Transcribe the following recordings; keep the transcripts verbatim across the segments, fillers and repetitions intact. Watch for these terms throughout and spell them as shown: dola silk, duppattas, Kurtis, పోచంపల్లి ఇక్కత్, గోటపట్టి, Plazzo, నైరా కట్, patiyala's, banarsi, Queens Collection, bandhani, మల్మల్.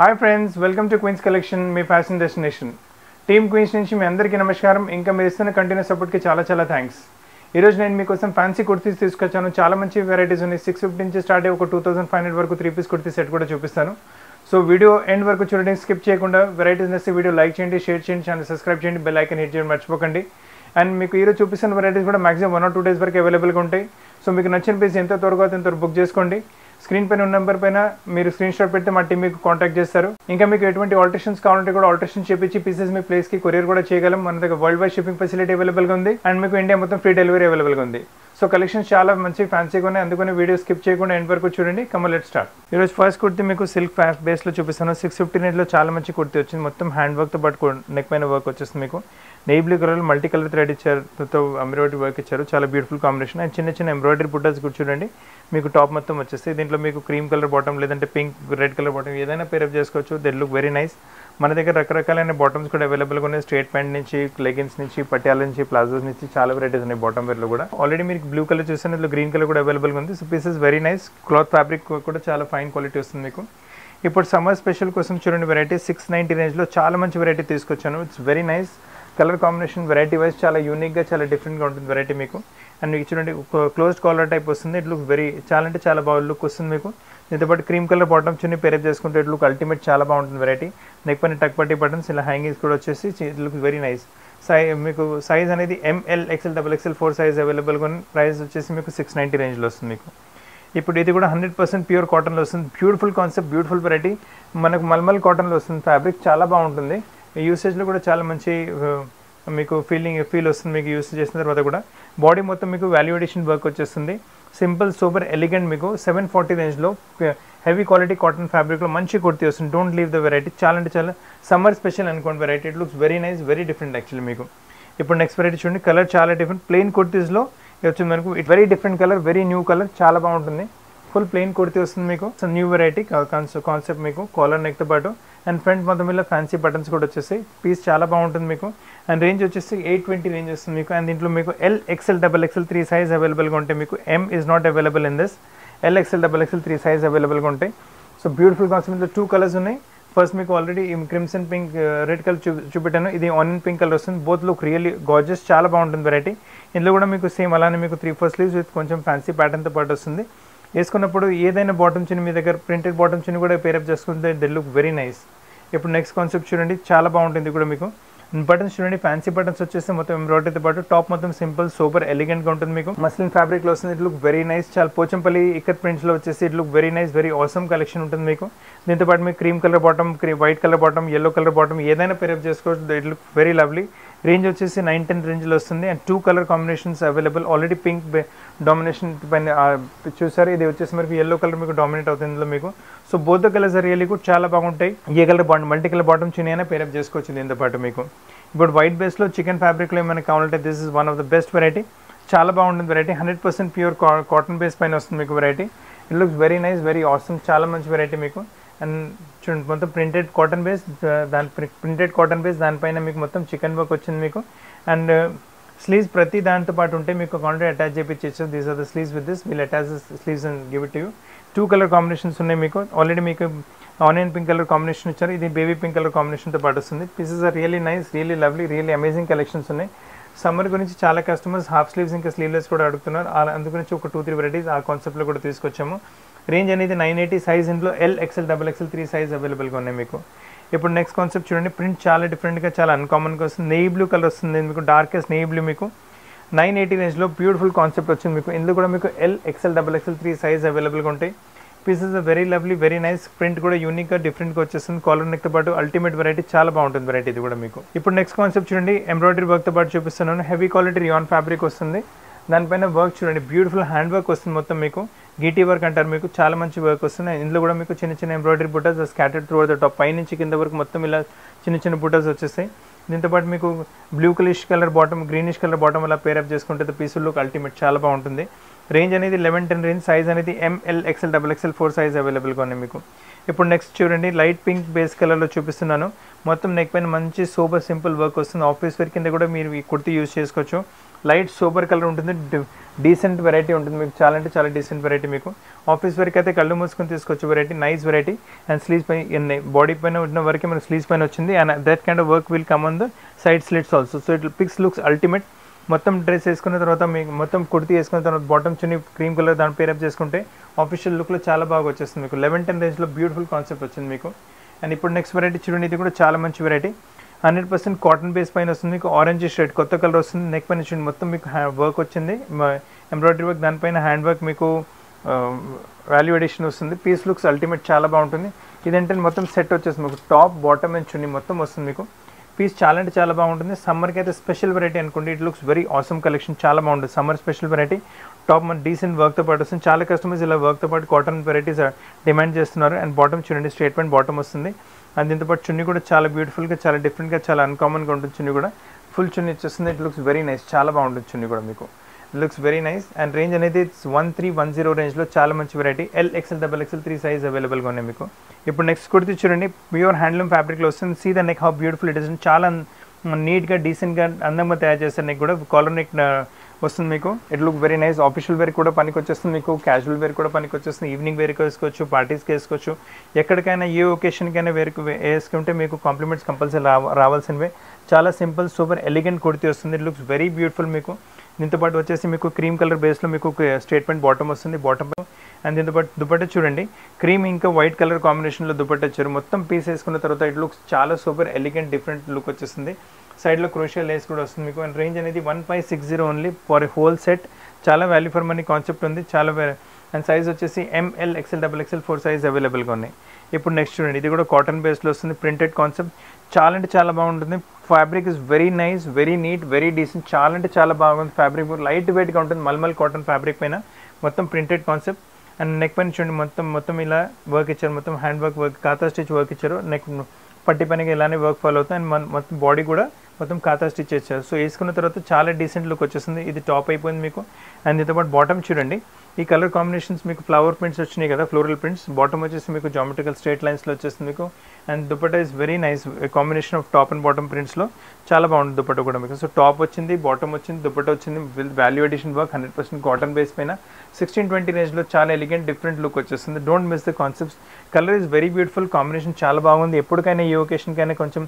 Hi friends, welcome to Queens collection, మీ fashion destination. Team Queens నుంచి మీ అందరికీ నమస్కారం. ఇంకా మీరు ఇస్తున్న కంటిన్యూస్ సపోర్ట్కి చాలా చాలా థ్యాంక్స్. ఈరోజు నేను మీకోసం ఫ్యాన్సీ కుర్తీస్ తీసుకొచ్చాను. చాలా మంచి వెరైటీస్ ఉన్నాయి. సిక్స్ ఫిఫ్టీ నుంచి స్టార్ట్ అయ్యి ఒక టూ థౌసండ్ ఫైవ్ హండ్రెడ్ వరకు త్రీ పీస్ కుర్తీ సెట్ కూడా చూపిస్తాను. సో వీడియో ఎండ్ వరకు చూడండి, స్కిప్ చేయకుండా. వెరైటీస్ నచ్చి వీడియో లైక్ చేయండి, షేర్ చేయండి, ఛానల్ సబ్స్క్రైబ్ చేయండి, బెల్ ఐకన్ హిట్ చేయడం మర్చిపోకండి. అండ్ మీకు ఈరోజు చూపిస్తున్న వెరైటీస్ కూడా maximum one or two days వరకు అవైలబుల్గా ఉంటాయి. సో మీకు నచ్చిన పీస్ ఎంత త్వరగా ఎంత బుక్ చేసుకోండి. స్క్రీన్ పైన ఉన్న నెంబర్ పైన మీరు స్క్రీన్ షాట్ పెడితే మా టీం మీకు కాంటాక్ట్ చేస్తారు. ఇంకా మీకు ఎటువంటి ఆల్టరేషన్స్ కావాలంటే కూడా ఆల్టరేషన్ చేపించి పీసెస్ మీ ప్లేస్కి కొరియర్ కూడా చేయగలం. మన దగ్గర వరల్డ్ వైడ్ షిప్పింగ్ ఫెసిలిటీ అవైలబుల్గా ఉంది. అండ్ మీకు ఇండియా మొత్తం ఫ్రీ డెలివరీ అవైలబుల్గా ఉంది. సో కలెక్షన్స్ చాలా మంచి ఫ్యాన్సీగా ఉన్నాయి, అందుకని వీడియో స్కిప్ చేయకుండా ఎండ్ వరకు చూడండి. Come let's start. ఈరోజు ఫస్ట్ కుర్తీ మీకు సిల్క్ ఫ్యాన్స్ బేస్లో చూపిస్తాను. సిక్స్ ఫిఫ్టీ నైన్లో చాలా మంచి కుర్తీ వచ్చింది. మొత్తం హ్యాండ్ వర్క్తో పాటు నెక్ పైన వర్క్ వచ్చేస్తుంది. మీకు నేబ్లీ కలర్ మల్టీ కలర్ థ్రెడ్ ఇచ్చారుతో ఎంబ్రాయిడరీ వర్క్ ఇచ్చారు. చాలా బ్యూటిఫుల్ కాంబినేషన్. అండ్ చిన్న చిన్న ఎంబ్రాయిడరీ బుట్టాస్ కూడా చూడండి. మీకు టాప్ మొత్తం వచ్చేస్తే దీంట్లో మీకు క్రీమ్ కలర్ బాటమ్ లేదంటే పింక్ రెడ్ కలర్ బాటమ్ ఏదైనా పేరప్ చేసుకోవచ్చు. That look very nice. మన దగ్గర రకరకాలైన బాటమ్స్ కూడా అవైలబుల్గా ఉన్నాయి. స్ట్రేట్ ప్యాంట్ నుంచి, లెగిన్స్ నుంచి, పట్యాల నుంచి, ప్లాజోస్ నుంచి చాలా వెరైటీస్ ఉన్నాయి బాటమ్ వేర్లో కూడా. ఆల్రెడీ మీకు బ్లూ కలర్ చూసాను, ఇందులో గ్రీన్ కలర్ కూడా అవైలబుల్గా ఉంది. So pieces very nice. Cloth fabric కూడా చాలా ఫైన్ క్వాలిటీ వస్తుంది మీకు. ఇప్పుడు సమ్మర్ స్పెషల్ కోసం చూడండి వెరైటీ సిక్స్ నైంటీ రేంజ్లో చాలా మంచి వెరైటీ తీసుకొచ్చాను. It's very nice. Colour combination variety wise చాలా యూనిక్గా చాలా డిఫరెంట్గా ఉంటుంది వెరైటీ మీకు. అండ్ మీకు చూడండి క్లోజ్డ్ కాలర్ టైప్ వస్తుంది. ఇట్ లుక్ వెరీ చాలా అంటే చాలా బాగా లుక్ వస్తుంది మీకు. దీంతోపాటు క్రీమ్ కలర్ బాటమ్ చిన్న పేరప్ చేసుకుంటే ఇట్ లుక్ అల్టిమేట్ చాలా బాగుంటుంది వెరైటీ. నెక్ పైన టక్ పట్టి బటన్స్ ఇలా హ్యాంగింగ్స్ కూడా వచ్చేసి ఇట్ లుక్ వెరీ నైస్. సై మీకు సైజ్ అనేది M L XL double XL four size అవైలబుల్గా ఉంది. ప్రైస్ వచ్చేసి మీకు సిక్స్ నైంటీ రేంజ్లో వస్తుంది మీకు. ఇప్పుడు ఇది కూడా హండ్రెడ్ పర్సెంట్ ప్యూర్ కాటన్లో వస్తుంది. Beautiful concept, beautiful variety. మనకు మల్మల్ కాటన్లో వస్తుంది ఫ్యాబ్రిక్, చాలా బాగుంటుంది. యూసేజ్లో కూడా చాలా మంచి మీకు ఫీలింగ్ ఫీల్ వస్తుంది మీకు యూస్ చేసిన తర్వాత కూడా. బాడీ మొత్తం మీకు వాల్యూ ఎడిషన్ వర్క్ వచ్చేస్తుంది. Simple, super, elegant. మీకు సెవెన్ ఫార్టీ రేంజ్లో హెవీ క్వాలిటీ కాటన్ ఫ్యాబ్రిక్లో మంచి కుర్తీ వస్తుంది. Don't leave the variety. చాలా అంటే చాలా సమ్మర్ స్పెషల్ అనుకోండి variety. It looks very nice, very different actually మీకు. ఇప్పుడు నెక్స్ట్ వెరైటీ చూడండి. కలర్ చాలా డిఫరెంట్. ప్లెయిన్ కుర్తీస్లో వచ్చింది మనకు. It very different colour, very new colour, చాలా బాగుంటుంది. ఫుల్ ప్లెయిన్ కుర్తీ వస్తుంది మీకు. సో న్యూ వెరైటీ కాన్సెప్ట్ మీకు. కాలర్ నెక్తో పాటు అండ్ ఫ్రంట్ మొత్తం ఇలా ఫ్యాన్సీ బటన్స్ కూడా వచ్చేసాయి. పీస్ చాలా బాగుంటుంది మీకు. అండ్ రేంజ్ వచ్చేసి ఎయిట్ ట్వంటీ రేంజ్ వస్తుంది మీకు. అండ్ దీంట్లో మీకు L XL double XL three size అవైలబుల్గా ఉంటాయి మీకు. M is not available in this. L XL double XL three size అవైలబుల్గా ఉంటాయి. సో బ్యూటిఫుల్ కాన్సెప్ట్లో టూ కలర్స్ ఉన్నాయి. ఫస్ట్ మీకు already crimson pink red colour చూ చూపెట్టాను ఇది ఆనియన్ పింక్ కలర్ వస్తుంది. బోత్ లుక్ రియల్లీ గార్జెస్, చాలా బాగుంటుంది వెరైటీ. ఇందులో కూడా మీకు సేమ్ అలానే మీకు త్రీ ఫోర్ స్లీవ్స్ విత్ కొంచెం ఫ్యాన్సీ ప్యాటర్న్తో పాటు వస్తుంది. వేసుకున్నప్పుడు ఏదైనా బాటమ్ చిన్న మీ దగ్గర ప్రింటెడ్ బాటమ్ చిన్న కూడా పేరప్ చేసుకుంటే దే లుక్ వెరీ నైస్. ఇప్పుడు నెక్స్ట్ కాన్సెప్ట్ చూడండి, చాలా బాగుంటుంది కూడా మీకు. బటన్స్ చూడండి, ఫ్యాన్సీ బటన్స్ వచ్చేసి మొత్తం ఎంబ్రాయిడరీతో పాటు టాప్ మొత్తం సింపుల్, సూపర్, ఎలిగెంట్గా ఉంటుంది మీకు. మస్లిన్ ఫ్యాబ్రిక్లో వస్తుంది. It look very nice. చాలా పోచంపల్లి ఇక్కత్ ప్రింట్స్లో వచ్చేసి it look very nice, very awesome collection ఉంటుంది మీకు. దీంతోపాటు మీకు cream colour bottom, white colour bottom, yellow colour bottom ఏదైనా పేరప్ చేసుకోవచ్చు. It look very lovely. Range వచ్చేసి నైన్ టెన్ రేంజ్లో వస్తుంది. And two colour combinations available. Already pink domination పైన చూసారు. ఇది వచ్చేసి మనకి ఎల్లో కలర్ మీకు డామినేట్ అవుతుంది ఇందులో మీకు. సో బోత్ కలర్స్ రియల్లీ కూడా చాలా బాగుంటాయి. ఏ colour bottom multi colour bottom చిన్న అయినా పేరప్ చేసుకోవచ్చు దీంతో పాటు మీకు. ఇప్పుడు వైట్ బేస్లో చికెన్ ఫ్యాబ్రిక్లో ఏమైనా కావాలంటే this is one of the best variety. చాలా బాగుంటుంది variety. Hundred percent pure cotton base పైన వస్తుంది మీకు variety. It looks very nice, very awesome. చాలా మంచి వెరైటీ మీకు. అండ్ చూడండి మొత్తం ప్రింటెడ్ కాటన్ బేస్, దాని ప్రింటెడ్ కాటన్ బేస్ దానిపైన మీకు మొత్తం చికెన్ వర్క్ వచ్చింది మీకు. అండ్ స్లీవ్స్ ప్రతి దాంతో పాటు ఉంటే మీకు కాంట్రీ అటాచ్ చేయించచ్చు. These are the sleeves with this. We'll attach sleeves and give it to you. Two colour combinations ఉన్నాయి మీకు. ఆల్రెడీ మీకు ఆనియన్ పింక్ కలర్ కాంబినేషన్ ఇచ్చారు. ఇది బేబీ పింక్ కలర్ కాంబినేషన్తో పాటు వస్తుంది. Pieces are really nice, really lovely, really amazing collections ఉన్నాయి. Summer గురించి చాలా కస్టమర్స్ హాఫ్ స్లీవ్స్ ఇంకా స్లీవ్లెస్ కూడా అడుగుతున్నారు. అందుగురించి ఒక టూ త్రీ వెరైటీస్ ఆ కాన్సెప్ట్లో కూడా తీసుకొచ్చాము. రేంజ్ అనేది నైన్ ఎయిటీ సైజ్. ఇంట్లో L XL double XL three size అవైలబుల్గా ఉన్నాయి మీకు. ఇప్పుడు నెక్స్ట్ కాన్సెప్ట్ చూడండి. ప్రింట్ చాలా డిఫరెంట్గా చాలా అన్కామన్గా వస్తుంది. నెయ్యి బ్లూ కలర్ వస్తుంది మీకు. డార్కెస్ట్ నెయ్యి బ్లూ మీకు. నైన్ ఎయిటీ రేంజ్లో బ్యూటిఫుల్ కాన్సెప్ట్ వచ్చింది మీకు. ఇందులో కూడా మీకు L XL double XL three size అవైలబుల్గా ఉంటాయి. Pieces very lovely, very nice. Print కూడా యూనిక్గా డిఫరెంట్గా వచ్చేస్తుంది. కాలర్ నెక్తో పాటు అల్టిమేట్ వెరైటీ చాలా బాగుంటుంది వెరైటీ ఇది కూడా మీకు. ఇప్పుడు నెక్స్ట్ కాన్సెప్ట్ చూడండి. ఎంబ్రాయిడరీ వర్క్తో పాటు చూపిస్తున్నాను. హెవీ క్వాలిటీ రియాన్ ఫ్యాబ్రిక్ వస్తుంది. దానిపైన వర్క్ చూడండి, బ్యూటిఫుల్ హ్యాండ్ వర్క్ వస్తుంది మొత్తం మీకు. గీటీ వర్క్ అంటారు మీకు. చాలా మంచి వర్క్ వస్తుంది. ఇందులో కూడా మీకు చిన్న చిన్న ఎంబ్రాయిడరీ బుటాస్ స్కాటర్డ్ త్రూ ద టాప్. పైనుంచి కింద వరకు మొత్తం ఇలా చిన్న చిన్న బుటాస్ వచ్చేస్తాయి. దీంతోపాటు మీకు blue colour bottom, greenish colour bottom అలా పేరప్ చేసుకుంటే ద పీస్ లుక్ అల్టిమేట్ చాలా బాగుంటుంది. range అనేది eleven ten range, size అనేది M L X L double X L four size available గా ఉన్నాయి మీకు. ఇప్పుడు నెక్స్ట్ చూడండి లైట్ పింక్ బేస్ కలర్ లో చూపిస్తున్నాను. మొత్తం నెక్ పైన మంచి సూపర్ సింపుల్ వర్క్ వస్తుంది. ఆఫీస్ వేర్ కింద కూడా మీరు ఈ కుర్తి యూజ్ చేసుకోవచ్చు. లైట్ సూపర్ కలర్ ఉంటుంది, డీసెంట్ వెరైటీ ఉంటుంది మీకు, చాలా అంటే చాలా డీసెంట్ వెరైటీ మీకు. ఆఫీస్ వర్క్ అయితే కళ్ళు మూసుకొని తీసుకోవచ్చు variety, nice variety. And sleeves పైన బాడీ పైన ఉన్న వరకే మనకు స్లీవ్స్ పైన వచ్చింది. And that kind of work will come on the side slits also. So it picks looks ultimate. మొత్తం డ్రెస్ వేసుకున్న తర్వాత మీకు మొత్తం కుర్తి వేసుకున్న తర్వాత బాటమ్ చున్నీ క్రీమ్ కలర్ దాన్ని పేరప్ చేసుకుంటే ఆఫీషియల్ లుక్లో చాలా బాగా వచ్చేస్తుంది మీకు. లెవెన్ టెన్ రేంజ్లో బ్యూటిఫుల్ కాన్సెప్ట్ వచ్చింది మీకు. అండ్ ఇప్పుడు నెక్స్ట్ వెరైటీ చూడండి, ఇది కూడా చాలా మంచి variety. Hundred percent cotton base పైన వస్తుంది మీకు, ఆరెంజ్ షేడ్ కొత్త కలర్ వస్తుంది. నెక్ పైన చూడండి మొత్తం మీకు వర్క్ వచ్చింది, ఎంబ్రాయిడరీ వర్క్, దానిపైన హ్యాండ్ వర్క్ మీకు వాల్యూ ఎడిషన్ వస్తుంది. పీస్ లుక్స్ అల్టిమేట్ చాలా బాగుంటుంది. ఇదంటే మొత్తం సెట్ వచ్చేస్తుంది మీకు, టాప్ బాటమ్ అండ్ చున్నీ మొత్తం వస్తుంది మీకు. పీస్ చాలా అంటే చాలా బాగుంటుంది. సమ్మర్కి అయితే స్పెషల్ వెరైటీ అనుకోండి. It looks very awesome collection, చాలా బాగుంటుంది సమ్మర్ స్పెషల్ వెరైటీ. టాప్ మన డీసెంట్ వర్క్తో పాటు వస్తుంది. చాలా కస్టమర్స్ ఇలా వర్క్తో పాటు కాటన్ వెరైటీస్ డిమాండ్ చేస్తున్నారు. అండ్ బాటమ్ చూడండి, స్ట్రేట్ ప్యాంట్ బాటమ్ వస్తుంది. అండ్ దీంతో పాటు చున్నీ కూడా చాలా బ్యూటిఫుల్గా, చాలా డిఫరెంట్గా, చాలా అన్కామన్గా ఉంటుంది చున్నీ కూడా. ఫుల్ చున్నీ వచ్చేస్తుంది. ఇట్ లుక్స్ వెరీ నైస్, చాలా బాగుంటుంది చున్నీ కూడా మీకు. It looks very nice. And range అనేది it's one three one zero రేంజ్లో చాలా మంచి వెరైటీ. L XL double XL three size అవైలబుల్గా ఉన్నాయి మీకు. ఇప్పుడు నెక్స్ట్ కుర్తి చూడండి, ప్యూర్ హ్యాండ్లూమ్ ఫ్యాబ్రిక్లో వస్తుంది. See the neck how beautiful it is. చాలా నీట్గా డీసెంట్గా అందంగా తయారు చేస్తారు. నెక్ కూడా కాలర్ నెక్ వస్తుంది మీకు. It look very nice. Official wear కూడా పనికి వచ్చేస్తుంది మీకు, క్యాజువల్ వేర్ కూడా పనికి వచ్చేస్తుంది. ఈవినింగ్ వేర్కి వేసుకోవచ్చు, పార్టీస్కి వేసుకోవచ్చు, ఎక్కడికైనా ఏ ఒకేషన్కైనా వేర్కి వేసుకుంటే మీకు కాంప్లిమెంట్స్ కంపల్సరీ రావాల్సినవే. చాలా సింపుల్ సూపర్ ఎలిగెంట్ కుర్తి వస్తుంది. ఇట్ లుక్స్ వెరీ బ్యూటిఫుల్ మీకు. దీంతో పాటు వచ్చేసి మీకు క్రీమ్ కలర్ బేస్లో మీకు స్ట్రేట్ ప్యాంట్ బాటమ్ వస్తుంది, బాటమ్. అండ్ దీంతో పాటు దుపట్టా చూడండి, క్రీమ్ ఇంకా వైట్ కలర్ కాంబినేషన్లో దుపట్టా వచ్చారు. మొత్తం పీస్ వేసుకున్న తర్వాత ఇట్ లుక్స్ చాలా సూపర్ ఎలిగెంట్ డిఫరెంట్ లుక్ వచ్చేస్తుంది. సైడ్లో క్రోషియా లేస్ కూడా వస్తుంది మీకు. అండ్ రేంజ్ అనేది one five six zero only for a whole set. చాలా వాల్యూ ఫర్ మనీ కాన్సెప్ట్ ఉంది చాలా. అండ్ సైజ్ వచ్చేసి M L XL double XL four size అవైలబుల్గా ఉన్నాయి. ఇప్పుడు నెక్స్ట్ చూడండి, ఇది కూడా కాటన్ బేస్లో వస్తుంది. ప్రింటెడ్ కాన్సెప్ట్ చాలా అంటే చాలా బాగుంటుంది. Fabric is very nice, very neat, very decent. చాలా అంటే చాలా బాగుంది ఫ్యాబ్రిక్, లైట్ వెయిట్గా ఉంటుంది. మల్మల్ కాటన్ ఫ్యాబ్రిక్ పైన మొత్తం ప్రింటెడ్ కాన్సెప్ట్. అండ్ నెక్ పైన చూడండి మొత్తం మొత్తం ఇలా వర్క్ ఇచ్చారు. మొత్తం హ్యాండ్ వర్క్ వర్క్ కాతా స్టిచ్ వర్క్ ఇచ్చారు. నెక్ పట్టి పైనకి ఇలానే వర్క్ ఫాలో అవుతుంది. అండ్ మొత్తం బాడీ కూడా మొత్తం కాతా స్టిచ్ ఇచ్చారు. సో వేసుకున్న తర్వాత చాలా డీసెంట్ లుక్ వచ్చేస్తుంది. ఇది టాప్ అయిపోయింది మీకు. అండ్ దీంతో పాటు బాటమ్ చూడండి, ఈ కలర్ కాంబినేషన్స్ మీకు ఫ్లవర్ ప్రింట్స్ వచ్చినాయి కదా, ఫ్లోరల్ ప్రింట్స్. బాటమ్ వచ్చేసి మీకు జామెట్రికల్ స్ట్రేట్ లైన్స్లో వచ్చేస్తుంది మీకు. And dupatta is very nice, combination of top and bottom ప్రింట్స్లో చాలా బాగుంటుంది దుపట్టా కూడా మీకు. సో టాప్ వచ్చింది, బాటమ్ వచ్చింది, దుపట్టా వచ్చింది. With value edition work, hundred percent cotton base పైన సిక్స్టీన్ ట్వంటీ రేంజ్లో చాలా ఎలిగెంట్ డిఫరెంట్ లుక్ వచ్చేస్తుంది. Don't miss the concepts. Colour is very beautiful, combination చాలా బాగుంది. ఎప్పటికైనా ఈ ఒకేషన్కైనా కొంచెం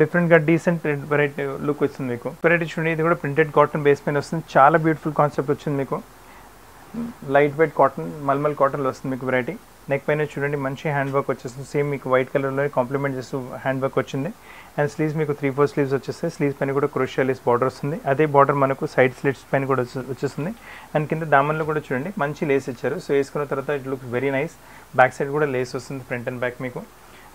డిఫరెంట్గా డీసెంట్ వెరైటీ లుక్ వచ్చింది మీకు. వెరైటీ చూడండి, ఇది కూడా ప్రింటెడ్ కాటన్ బేస్ పైన వస్తుంది. చాలా బ్యూటిఫుల్ కాన్సెప్ట్ వచ్చింది మీకు. లైట్ వెయిట్ కాటన్, మల్మల్ కాటన్లో వస్తుంది మీకు వెరైటీ. నెక్ పైన చూడండి మంచి హ్యాండ్ వర్క్ వచ్చేస్తుంది. సేమ్ మీకు వైట్ కలర్లో కాంప్లిమెంట్ చేస్తూ హ్యాండ్ వర్క్ వచ్చింది. అండ్ స్లీవ్స్ మీకు త్రీ ఫోర్ స్లీవ్స్ వచ్చేస్తాయి. స్లీవ్స్ పైన కూడా క్రోషియా లేస్ బార్డర్ వస్తుంది. అదే బార్డర్ మనకు సైడ్ స్లిట్స్ పైన కూడా వచ్చేస్తుంది. అండ్ కింద దామన్లో కూడా చూడండి మంచి లేస్ ఇచ్చారు. సో వేసుకున్న తర్వాత it looks very nice. Back side కూడా లేస్ వస్తుంది, ఫ్రంట్ అండ్ బ్యాక్ మీకు.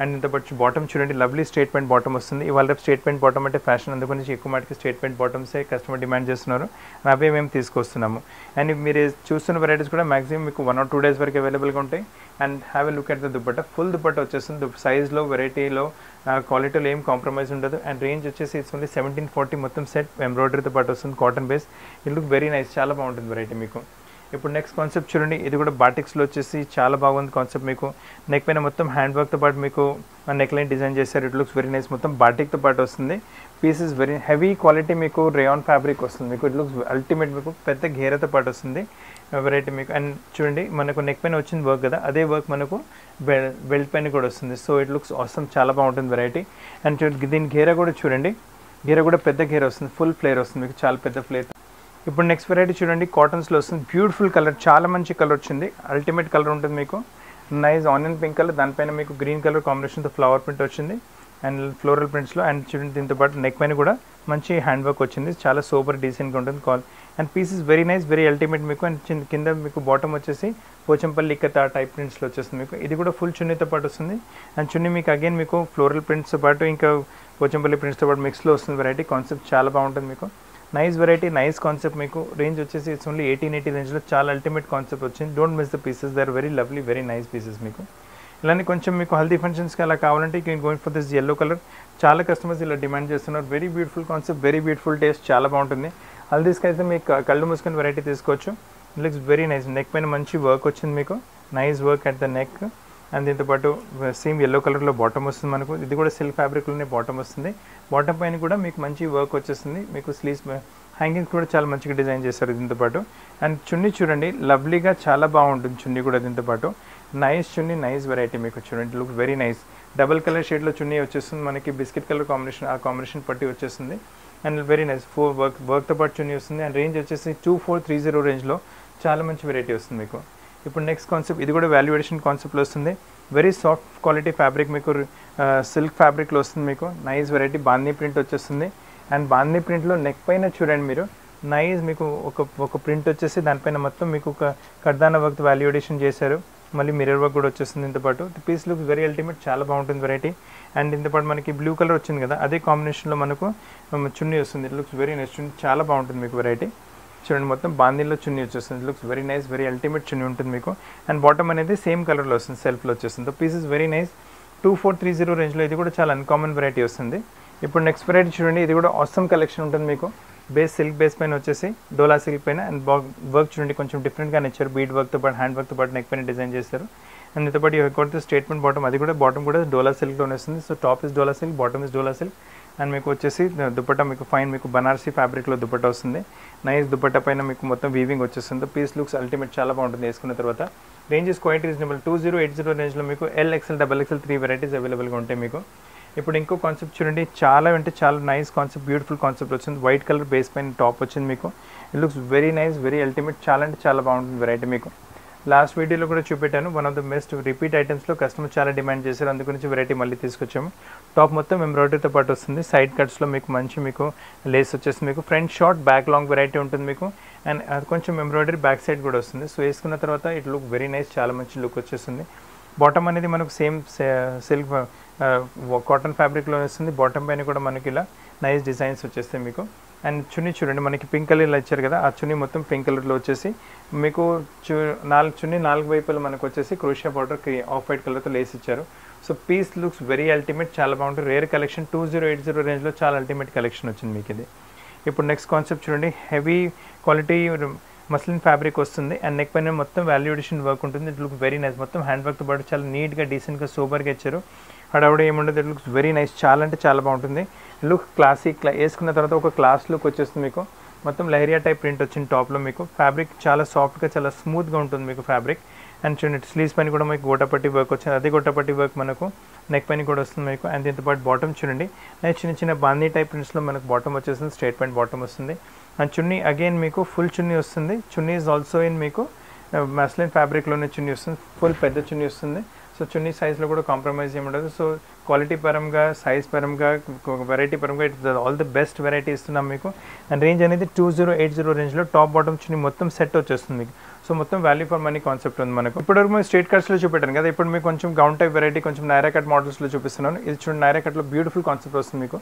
అండ్ ఇంత పట్టు బాటమ్ చూడండి, లవ్లీ స్ట్రేట్ ప్యాంట్ బాటమ్ వస్తుంది. ఇవాళ రేపు స్ట్రేట్ ప్యాంట్ బాటమ్ అంటే ఫ్యాషన్, అందుకని ఎక్కువ మటుకు స్ట్రేట్ ప్యాంట్ బాటమ్సే కస్టమర్ డిమాండ్ చేస్తున్నారు. అవే మేము తీసుకొస్తున్నాము. అండ్ మీరు చూస్తున్న వెరైటీస్ కూడా మ్యాక్సిమం మీకు వన్ ఆర్ టూ డేస్ వరకు అవైలబుల్గా ఉంటాయి. And have a look at the dupatta. Full dupatta వచ్చేస్తుంది. సైజ్లో, వెరైటీలో, క్వాలిటీలో ఏం కాంప్రమైజ్ ఉండదు. అండ్ రేంజ్ వచ్చేసి ఇట్స్ ఓన్లీ సెవెంటీన్ ఫార్టీ మొత్తం సెట్ ఎంబ్రాయిడరీతో పాటు వస్తుంది. Cotton base. It look very nice, చాలా బాగుంటుంది వెరైటీ మీకు. ఇప్పుడు నెక్స్ట్ కాన్సెప్ట్ చూడండి, ఇది కూడా బాటిక్స్లో వచ్చేసి చాలా బాగుంది కాన్సెప్ట్ మీకు. నెక్ పైన మొత్తం హ్యాండ్ వర్క్తో పాటు మీకు నెక్ లైన్ డిజైన్ చేశారు. It looks very nice. మొత్తం బాటిక్తో పాటు వస్తుంది. పీసెస్ వెరీ హెవీ క్వాలిటీ మీకు. రేయాన్ ఫ్యాబ్రిక్ వస్తుంది మీకు. ఇట్ లుక్స్ అల్టిమేట్ మీకు. పెద్ద ఘేరతో పాటు వస్తుంది వెరైటీ మీకు. అండ్ చూడండి మనకు నెక్ పైన వచ్చింది వర్క్ కదా, అదే వర్క్ మనకు బెల్ట్ పైన కూడా వస్తుంది. సో ఇట్ లుక్స్ ఆసమ్, చాలా బాగుంటుంది వెరైటీ. అండ్ చూడండి దీని ఘేర కూడా చూడండి, ఘేర కూడా పెద్ద ఘేర వస్తుంది. ఫుల్ ఫ్లేర్ వస్తుంది మీకు, చాలా పెద్ద ఫ్లేర్. ఇప్పుడు నెక్స్ట్ వెరైటీ చూడండి, కాటన్స్లో వస్తుంది. బ్యూటిఫుల్ కలర్, చాలా మంచి కలర్ వచ్చింది. అల్టిమేట్ కలర్ ఉంటుంది మీకు. నైస్ ఆనియన్ పింక్ కలర్, దానిపైన మీకు గ్రీన్ కలర్ కాంబినేషన్తో ఫ్లవర్ ప్రింట్ వచ్చింది అండ్ ఫ్లోరల్ ప్రింట్స్లో. అండ్ చూడండి దీంతో పాటు నెక్ పైన కూడా మంచి హ్యాండ్ వర్క్ వచ్చింది. చాలా సూపర్ డీసెంట్గా ఉంటుంది call. And pieces very nice, very ultimate మీకు. అండ్ కింద మీకు బాటమ్ వచ్చేసి పోచంపల్లి ఇక్కత టైప్ ప్రింట్స్లో వచ్చేస్తుంది మీకు. ఇది కూడా ఫుల్ చున్నీతో పాటు వస్తుంది. అండ్ చున్నీ మీకు అగైన్ మీకు ఫ్లోరల్ ప్రింట్స్తో పాటు ఇంకా పోచంపల్లి ప్రింట్స్తో పాటు మిక్స్లో వస్తుంది వెరైటీ. కాన్సెప్ట్ చాలా బాగుంటుంది మీకు. నైస్ వెరైటీ, నైస్ కాన్సెప్ట్ మీకు. రేంజ్ వచ్చేసి ఇట్స్ ఓన్లీ ఎయిటీన్ ఎయిటీ రేంజ్లో చాలా అల్టిమేట్ కాన్సెప్ట్ వచ్చింది. Don't miss the pieces, they are very lovely, very nice pieces మీకు. ఇలానే కొంచెం మీకు హల్దీ ఫంక్షన్స్కి అలా కావాలంటే you can going for this yellow colour. చాలా కస్టమర్స్ ఇలా డిమాండ్ చేస్తున్నారు. Very beautiful concept, very beautiful taste, చాలా బాగుంటుంది. హల్దీస్కి అయితే మీకు కళ్ళు మూసుకొని వెరైటీ తీసుకోవచ్చు. It looks very nice. Neck mein manchi work ochindi meeku, nice work at the neck, and then the bottom same yellow color lo bottom ostundi manaku. Idi kuda silk fabric lone bottom ostundi. Bottom paina kuda meeku manchi work vachestundi. Meeku sleeves hanging kuda chaala manchiga design chesaru dinto paatu. And chunni chudandi, lovely ga chaala baaguntundi chunni kuda dinto paatu. Nice chunni, nice variety meeku chudandi, look very nice. Double color shade lo chunni vachestundi manaki, biscuit color combination aa combination patti vachestundi. And very nice four work work the part chunni vastundi, and range vachesi two four three zero range lo chaala manchi variety vastundi meeku. Ippudu next concept, idi kuda value addition concept lo vastundi. Very soft quality fabric meeku, uh, silk fabric lo vastundi meeku, nice variety bandhani print vachestundi. And bandhani print lo neck paina chudandi meeru, nice meeku oka oka print vachesi dani paina mottham meeku oka kardana work value addition chesaru. Malli mirror work kuda vachestundi inta part. The piece looks very ultimate, chaala baaguntundi variety. And in the part manaki blue color vachindi kada, ade combination lo manaku chunni vastundi. It looks very nice chunni, chaala baaguntundi meeku variety. Chudandi mottham bandhilo chunni vachestundi, looks very nice, very ultimate chunni untundi meeku. And bottom anedi same color lo vastundi, self lo vachestundi. The piece is very nice. two four three zero range lo idi kuda chaala uncommon variety vastundi. Ippudu next variety chudandi, idi kuda awesome collection untundi meeku. Base silk base paina vachesi dola silk paina, and work chudandi కొంచెం different ga nature bead work tho but hand work tho but neck paina design chesaru. And with the body you have got the statement bottom, adi kuda bottom kuda dola silk lo undi. So top is dola silk, bottom is dola silk, and meeku vachesi dupatta meeku fine meeku banarsi fabric lo dupatta vastundi. Nice dupatta paina meeku mottham weaving vachestundi. The piece looks ultimate, chaala baaguntundi eskunna tarvata. Range is quite reasonable, two zero eight zero range lo meeku L, X L, double X L three varieties available ga untayi meeku. ఇప్పుడు ఇంకో concept చూడండి, చాలా అంటే చాలా nice concept, beautiful concept వచ్చింది. White colour base పైన top వచ్చింది మీకు. It looks very nice, very ultimate, చాలా అంటే చాలా బాగుంటుంది వెరైటీ మీకు. లాస్ట్ వీడియోలో కూడా చూపెట్టాను, one of the best repeat ఐటమ్స్లో కస్టమర్ చాలా డిమాండ్ చేశారు, అందుగురించి వెరైటీ మళ్ళీ తీసుకొచ్చాము. టాప్ మొత్తం ఎంబ్రాయిడరీతో పాటు వస్తుంది, సైడ్ కట్స్లో మీకు మంచి మీకు లేస్ వచ్చేసి మీకు front short back long variety ఉంటుంది మీకు. అండ్ కొంచెం ఎంబ్రాయిడరీ బ్యాక్ సైడ్ కూడా వస్తుంది. సో వేసుకున్న తర్వాత ఇట్ లుక్ వెరీ నైస్, చాలా మంచి లుక్ వచ్చేస్తుంది. బాటమ్ అనేది మనకు సేమ్ సిల్క్ కాటన్ ఫ్యాబ్రిక్లో వస్తుంది. బాటమ్ పైన కూడా మనకి ఇలా నైస్ డిజైన్స్ వచ్చేస్తాయి మీకు. అండ్ చున్నీ చూడండి, మనకి పింక్ కలర్లో ఇచ్చారు కదా, ఆ చున్నీ మొత్తం పింక్ కలర్లో వచ్చేసి మీకు చు నాలుగు చున్నీ నాలుగు వైపులు మనకు వచ్చేసి క్రోషియా బార్డర్ ఆఫ్ వైట్ కలర్తో లేసి ఇచ్చారు. So piece looks very ultimate, చాలా బాగుంటుంది. Rare collection, two zero eight zero రేంజ్లో చాలా అల్టిమేట్ కలెక్షన్ వచ్చింది మీకు ఇది. ఇప్పుడు నెక్స్ట్ కాన్సెప్ట్ చూడండి, హెవీ క్వాలిటీ మస్లిన్ ఫ్యాబ్రిక్ వస్తుంది. అండ్ నెక్ పైన మొత్తం వాల్యూ అడిషన్ వర్క్ ఉంటుంది. ఇట్ లుక్ వెరీ నైస్, మొత్తం హ్యాండ్ వర్క్తో పాటు చాలా నీట్గా డీసెంట్గా సూపర్గా ఇచ్చారు. హడావుడ ఏముండదు, ఇట్ లుక్స్ వెరీ నైస్, చాలా అంటే చాలా బాగుంటుంది. లుక్ క్లాసిక్ వేసుకున్న తర్వాత ఒక క్లాస్ లుక్ వచ్చేస్తుంది మీకు. మొత్తం లహరియా టైప్ ప్రింట్ వచ్చింది టాప్లో మీకు. ఫ్యాబ్రిక్ చాలా సాఫ్ట్గా చాలా స్మూత్గా ఉంటుంది మీకు ఫ్యాబ్రిక్. అండ్ చూడండి, స్లీవ్స్ పైన కూడా మీకు గోటపట్టి వర్క్ వచ్చింది, అదే గోటపట్టి వర్క్ మనకు నెక్ పైన కూడా వస్తుంది మీకు. అండ్ దీంతో పాటు బాటమ్ చూడండి, నేను చిన్న చిన్న బాందీ టైప్ ప్రింట్స్లో మనకు బాటమ్ వచ్చేస్తుంది, స్ట్రైట్ ప్యాంట్ బాటమ్ వస్తుంది. అండ్ చున్నీ అగైన్ మీకు ఫుల్ చున్నీ వస్తుంది. చున్నీ ఈజ్ ఆల్సో ఇన్ మీకు మస్లిన్ ఫ్యాబ్రిక్లోనే చున్నీ వస్తుంది, ఫుల్ పెద్ద చున్నీ వస్తుంది. సో చున్నీ సైజ్లో కూడా కాంప్రమైజ్ ఏమి ఉండదు. సో క్వాలిటీ పరంగా, సైజ్ పరంగా, వెరైటీ పరంగా it all the best variety ఇస్తున్నాం మీకు. అండ్ రేంజ్ అనేది టూ జీరో ఎయిట్ జీరో రేంజ్లో టాప్ బాటమ్ చున్నీ మొత్తం సెట్ వచ్చేస్తుంది మీకు. సో మొత్తం వాల్యూ ఫర్ మనీ కాన్సెప్ట్ ఉంది మనకు. ఇప్పటివరకు మేము స్ట్రేట్ కట్స్లో చూపెట్టాను కదా, ఇప్పుడు మీకు కొంచెం గౌన్ టైప్ వెరైటీ, కొంచెం నైరా కట్ మోడల్స్లో చూపిస్తున్నాను. ఇది చూడండి, నైరా కట్లో బ్యూటిఫుల్ కాన్సెప్ట్ వస్తుంది మీకు.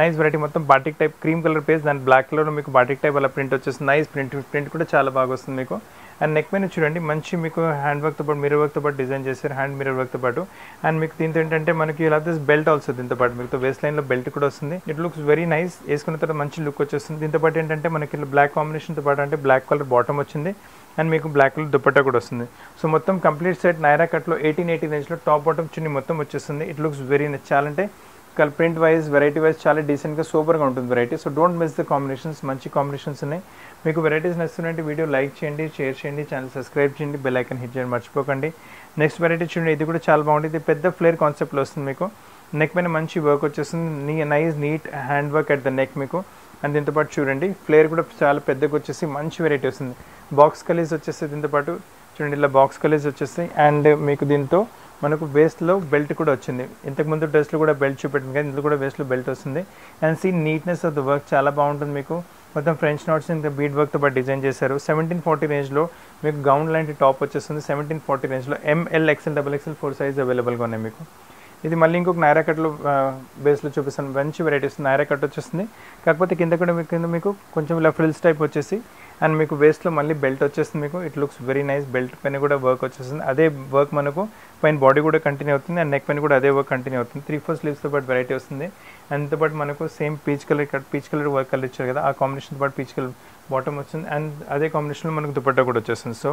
నైస్ వెరైటీ, మొత్తం batik type cream colour base, దాని బ్లాక్ కలర్లో మీకు బాటిక్ టైప్ అలా ప్రింట్ వచ్చేస్తుంది. నైస్ ప్రింట్, ప్రింట్ కూడా చాలా బాగా వస్తుంది మీకు. అండ్ నెక్ పైన చూడండి, మంచి మీకు హ్యాండ్ వర్క్తో పాటు మిర్రర్ వర్క్తో పాటు డిజైన్ చేశారు, హ్యాండ్ మిర్రర్ వర్క్తో పాటు. అండ్ మీకు దీంతో ఏంటంటే మనకి ఇలా బెల్ట్ ఆల్సో, దీంతో పాటు మీకు వేస్ట్ లైన్లో బెల్ట్ కూడా వస్తుంది. ఇట్ లుక్స్ వెరీ నైస్, వేసుకున్న తర్వాత మంచి లుక్ వచ్చేస్తుంది. దీంతో పాటు ఏంటంటే మనకి ఇలా బ్లాక్ కాంబినేషన్తో పాటు అంటే బ్లాక్ కలర్ బాటమ్ వచ్చింది, అండ్ మీకు బ్లాక్ కలర్ దుపట్టా కూడా వస్తుంది. సో మొత్తం కంప్లీట్ సెట్ నైరా కట్లో ఎయిటీన్ ఎయిటీ రేంజ్లో టాప్ బాటమ్ చున్ని మొత్తం వచ్చేస్తుంది. ఇట్ లుక్స్ వెరీ నైస్, చాలా అంటే colour print wise variety wise చాలా డీసెంట్గా సూపర్గా ఉంటుంది variety. So don't miss the combinations, మంచి కాంబినేషన్స్ ఉన్నాయి మీకు. వెరైటీస్ నచ్చుతున్నాయంటే వీడియో లైక్ చేయండి, షేర్ చేయండి, ఛానల్ సబ్స్క్రైబ్ చేయండి, బెల్ ఐకన్ హిట్ చేయండి మర్చిపోకండి. నెక్స్ట్ వెరైటీ చూడండి, ఇది కూడా చాలా బాగుంటుంది. ఇది పెద్ద ఫ్లేర్ కాన్సెప్ట్లో వస్తుంది మీకు. నెక్ పైన మంచి వర్క్ వచ్చేస్తుంది, nice neat hand work at the neck మీకు. అండ్ దీంతో పాటు చూడండి, ఫ్లేర్ కూడా చాలా పెద్దగా వచ్చేసి మంచి వెరైటీ వస్తుంది. బాక్స్ కలీస్ వచ్చేస్తే దీంతో పాటు చూడండి, ఇలా బాక్స్ కలీస్ వచ్చేస్తాయి. అండ్ మీకు దీంతో మనకు వేస్ట్లో బెల్ట్ కూడా వచ్చింది. ఇంతకుముందు డ్రెస్లో కూడా బెల్ట్ చూపెట్టింది కానీ ఇందులో కూడా వేస్ట్లో బెల్ట్ వస్తుంది. And see neatness of the work చాలా బాగుంటుంది మీకు. మొత్తం ఫ్రెంచ్ నాట్స్ ఇంకా బీడ్ వర్క్తో పాటు డిజైన్ చేశారు. సెవెంటీన్ ఫార్టీ రేంజ్లో మీకు గౌన్ లాంటి టాప్ వచ్చేస్తుంది. సెవెంటీన్ ఫార్టీ రేంజ్లో M L XL double XL four size అవైలబుల్గా ఉన్నాయి మీకు. ఇది మళ్ళీ ఇంకొక నైరా కట్లో బేస్లో చూపిస్తాను, మంచి వెరైటీ వస్తుంది. నైరా కట్ వచ్చేస్తుంది, కాకపోతే కింద కూడా కింద మీకు కొంచెం ఇలా ఫ్రిల్స్ టైప్ వచ్చేసి and meeku waist lo malli belt vachesindi meeku, it looks very nice. Belt paina kuda work vachesindi, ade work manaku pain body kuda continue avutundi and neck paina kuda ade work continue avutundi. three four sleeves tho but variety vastundi and tho but manaku same peach color cut peach color work color ichcharu kada, aa combination tho but peach color bottom vachundi and ade combination lo manaku dupatta kuda vachestundi. So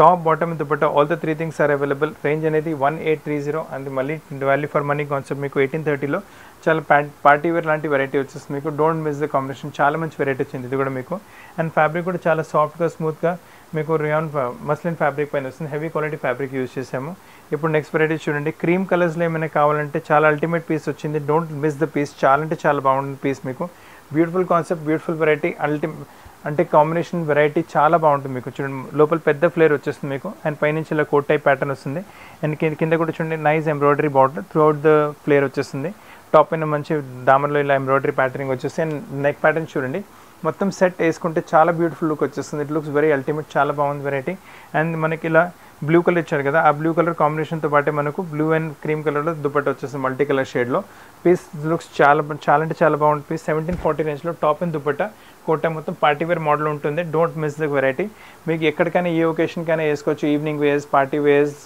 top, bottom, dupatta, all the three things are available. Range anedi one eight three zero and the malli value for money concept meeku eighteen thirty lo chala party wear lanti variety vachestundi meeku. Don't miss the combination, chala manchi variety vachindi idi kuda meeku. And fabric kuda chala soft ga smooth ga meeku rayon muslin fabric paina vastundi, heavy quality fabric use chesamu. Ippudu next variety chudandi, cream colors lo emaina kavalante chala ultimate piece vachindi. Don't miss the piece, chala ante chala baagundi piece meeku. Beautiful concept, beautiful variety, ultimate అంటే combination variety చాలా బాగుంటుంది మీకు. చూడండి లోపల పెద్ద flare వచ్చేస్తుంది మీకు and పైనుంచి ఇలా కోట్ టైప్ ప్యాటర్న్ వస్తుంది అండ్ కింద కూడా చూడండి nice embroidery border throughout the flare వచ్చేస్తుంది. టాప్ పైన మంచి దామర్లో ఇలా ఎంబ్రాయిడరీ ప్యాటర్నింగ్ వచ్చేసి అండ్ నెక్ ప్యాటర్న్ చూడండి మొత్తం సెట్ వేసుకుంటే చాలా బ్యూటిఫుల్ లుక్ వచ్చేస్తుంది. ఇట్ లుక్స్ వెరీ అల్టిమేట్, చాలా బాగుంది వెరైటీ. అండ్ మనకి ఇలా బ్లూ కలర్ ఇచ్చారు కదా, ఆ బ్లూ కలర్ కాంబినేషన్తో పాటే మనకు బ్లూ అండ్ క్రీమ్ కలర్లో దుపట్టా వచ్చేస్తుంది మల్టీ కలర్ షేడ్లో. పీస్ లుక్స్ చాలా చాలా అంటే చాలా బాగుంటుంది పీస్. సెవెంటీన్ ఫార్టీ రేంజ్లో టాప్ అండ్ దుపట్టా కోట మొత్తం పార్టీ వేర్ మోడల్ ఉంటుంది. Don't miss the variety. మీకు ఎక్కడికైనా ఏ ఒకేషన్కైనా వేసుకోవచ్చు, ఈవినింగ్ వేర్స్, పార్టీ వేర్స్,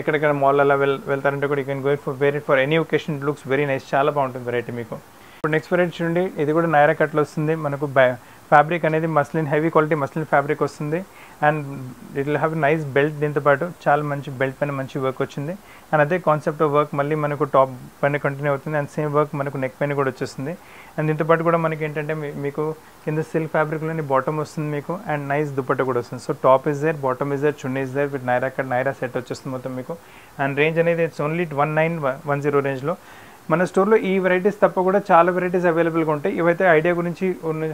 ఎక్కడికైనా మాల్ అలా వెళ్ వెళ్తారంటే కూడా you can go for wear it for any occasion. Looks very nice, చాలా బాగుంటుంది వెరైటీ మీకు. ఇప్పుడు నెక్స్ట్ వెరైటీ చూడండి, ఇది కూడా నైరా కట్లో వస్తుంది మనకు. బ్యా ఫ్యాబ్రిక్ అనేది muslin, heavy quality muslin fabric వస్తుంది and it will have nice belt. దీంతో పాటు చాలా మంచి బెల్ట్ పైన మంచి వర్క్ వచ్చింది అండ్ అదే కాన్సెప్ట్ ఆఫ్ వర్క్ మళ్ళీ మనకు టాప్ పైన కంటిన్యూ అవుతుంది అండ్ సేమ్ వర్క్ మనకు నెక్ పైన కూడా వచ్చేస్తుంది. అండ్ దీంతో పాటు కూడా మనకి ఏంటంటే మీకు కింద సిల్క్ ఫ్యాబ్రిక్లోని బాటమ్ వస్తుంది మీకు అండ్ నైస్ దుపట్టా కూడా వస్తుంది. So top is there, bottom is there, chunni is there with నైరా కట్ Naira set వచ్చేస్తుంది మొత్తం మీకు. అండ్ రేంజ్ అనేది it's only one nine one zero రేంజ్లో. మన స్టోర్లో ఈ వెరైటీస్ తప్ప కూడా చాలా వెరైటీస్ అవైలబుల్గా ఉంటాయి. ఇవైతే ఐడియా గురించి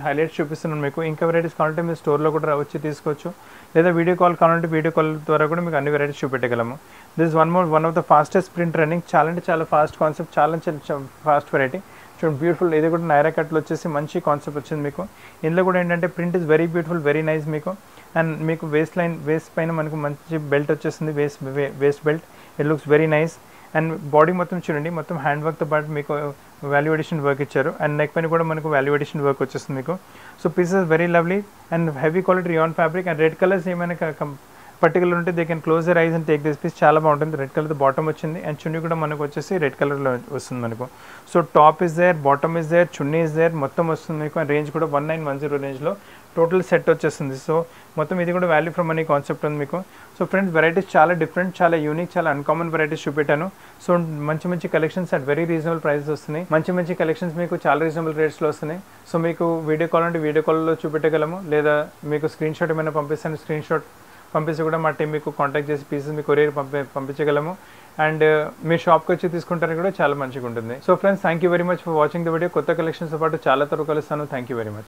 హైలైట్స్ చూపిస్తున్నాను మీకు. ఇంకా వెరైటీస్ కావాలంటే మీరు స్టోర్లో కూడా వచ్చి తీసుకోవచ్చు, లేదా వీడియో కాల్ కావాలంటే వీడియో కాల్ ద్వారా కూడా మీకు అన్ని వెరైటీస్ చూపెట్టగలము. This one more one of the fastest print running, చాలా అంటే చాలా ఫాస్ట్ కాన్సెప్ట్, చాలా ఫాస్ట్ వెరైటీ. చూడండి బ్యూటిఫుల్, ఇది కూడా నైరా కట్లో వచ్చేసి మంచి కాన్సెప్ట్ వచ్చింది మీకు. ఇందులో కూడా ఏంటంటే print is very beautiful, very nice మీకు. అండ్ మీకు వేస్ట్ లైన్, వేస్ట్ పైన మనకు మంచి బెల్ట్ వచ్చేసింది, waist waist belt, it looks very nice. And body మొత్తం చూడండి మొత్తం హ్యాండ్ వర్క్తో పాటు మీకు వాల్యూ అడిషన్ వర్క్ ఇచ్చారు అండ్ నెక్ పైన కూడా మనకు వాల్యూ అడిషన్ వర్క్ వచ్చేస్తుంది మీకు. So pieces very lovely and heavy quality rayon fabric and red colours ఏమైనా పర్టికులర్ ఉంటే they can close their ice and take this piece. చాలా బాగుంటుంది. రెడ్ కలర్తో బాటమ్ వచ్చింది అండ్ చున్నీ కూడా మనకు వచ్చేసి రెడ్ కలర్లో వస్తుంది మనకు. So top is there, bottom is there, chunni is there మొత్తం వస్తుంది మీకు. అండ్ రేంజ్ కూడా వన్ నైన్ వన్ జీరో రేంజ్లో టోటల్ సెట్ వచ్చేస్తుంది. సో మొత్తం ఇది కూడా వాల్యూ ఫ్రమ్ మనీ కాన్సెప్ట్ ఉంది మీకు. సో ఫ్రెండ్స్ వెరైటీస్ చాలా డిఫరెంట్, చాలా యూనిక్, చాలా అన్కామన్ వెరైటీస్ చూపెట్టాను. సో మంచి మంచి collections at very reasonable prices వస్తున్నాయి, మంచి మంచి కలెక్షన్స్ మీకు చాలా రీజనబుల్ రేట్స్లో వస్తున్నాయి. సో మీకు వీడియో కాల్ అంటే వీడియో కాల్లో చూపెట్టగలము, లేదా మీకు స్క్రీన్ షాట్ ఏమైనా పంపిస్తాను, స్క్రీన్ షాట్ పంపిస్తే కూడా మా టీం మీకు కాంటాక్ట్ చేసి పీసెస్ మీకు కొరియర్ పంపి పంపించగలము అండ్ మీ షాప్కి వచ్చి తీసుకుంటారని కూడా చాలా మంచిగా ఉంటుంది. So friends thank you very much for watching the video. కొత్త కలెక్షన్స్తో పాటు చాలా త్వరగా కలుస్తాను. Thank you very much.